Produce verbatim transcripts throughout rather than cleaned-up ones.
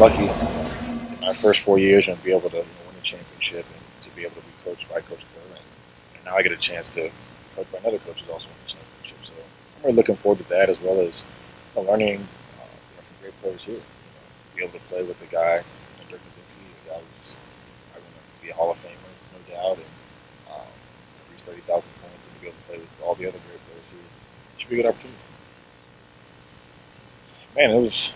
lucky in my first four years and be able to win a championship and to be able to be coached by Coach Kerr. And, and now I get a chance to coach by another coach who's also won a championship. So I'm really looking forward to that, as well as you know, learning uh, you know, from great players here. You know, be able to play with a guy, you know, Dirk Nowitzki, a guy who's probably going to be a Hall of Famer, no doubt, and um, reach thirty thousand points, and to be able to play with all the other great players here. It should be a good opportunity. Man, it was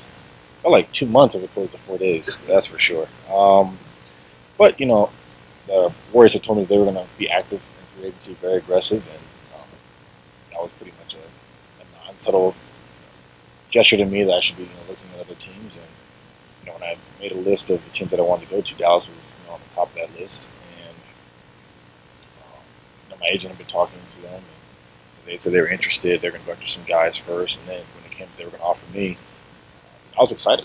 felt like two months as opposed to four days. That's for sure. Um, but you know, the Warriors had told me they were going to be active in free agency, very aggressive, and um, that was pretty much a, a non-subtle gesture to me that I should be you know, looking at other teams. And you know, when I made a list of the teams that I wanted to go to, Dallas was you know, on the top of that list. And um, you know, my agent had been talking to them, and they said they were interested. They're going to go after some guys first, and then when they came, they were going to offer me. I was excited.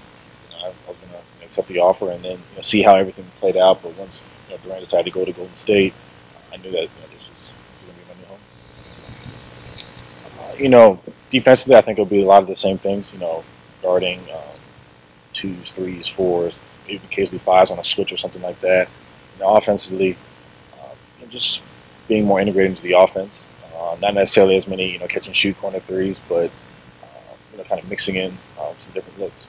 You know, I, I was going to accept the offer and then you know, see how everything played out. But once you know, Durant decided to go to Golden State, I knew that you know, this was, was going to be my new home. Uh, you know, defensively, I think it'll be a lot of the same things. You know, guarding um, twos, threes, fours, maybe occasionally fives on a switch or something like that. You know, offensively, uh, you know, just being more integrated into the offense. Uh, not necessarily as many you know catch and shoot corner threes, but kind of mixing in um, some different looks.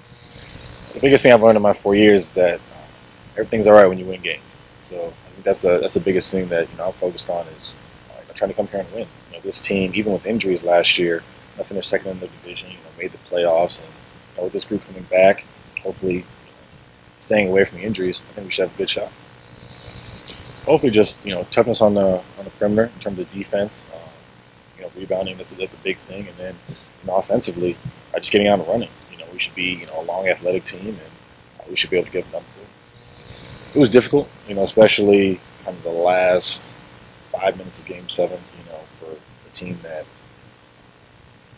The biggest thing I've learned in my four years is that uh, everything's all right when you win games. So I think that's the that's the biggest thing that you know I'm focused on is uh, trying to come here and win. You know, this team, even with injuries last year, I finished second in the division. You know, made the playoffs, and you know, with this group coming back, hopefully you know, staying away from the injuries, I think we should have a good shot. Hopefully, just you know toughness on the on the perimeter in terms of defense. Um, you know, rebounding that's a, that's a big thing, and then you know, offensively. Uh, just getting out and running. You know, we should be you know a long athletic team, and uh, we should be able to get them. It was difficult, you know, especially kind of the last five minutes of Game Seven. You know, for a team that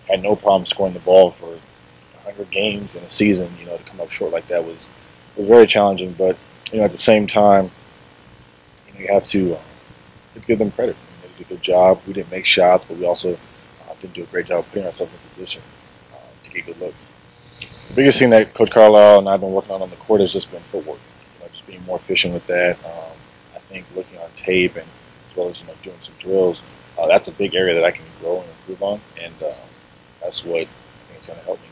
had no problem scoring the ball for a hundred games in a season, you know, to come up short like that was was very challenging. But you know, at the same time, you know, you have to, uh, you have to give them credit. You know, they did a good job. We didn't make shots, but we also uh, didn't do a great job of putting ourselves in position. Get good looks. The biggest thing that Coach Carlisle and I have been working on on the court has just been footwork. You know, just being more efficient with that. Um, I think looking on tape and as well as you know doing some drills, uh, that's a big area that I can grow and improve on, and um, that's what I think is going to help me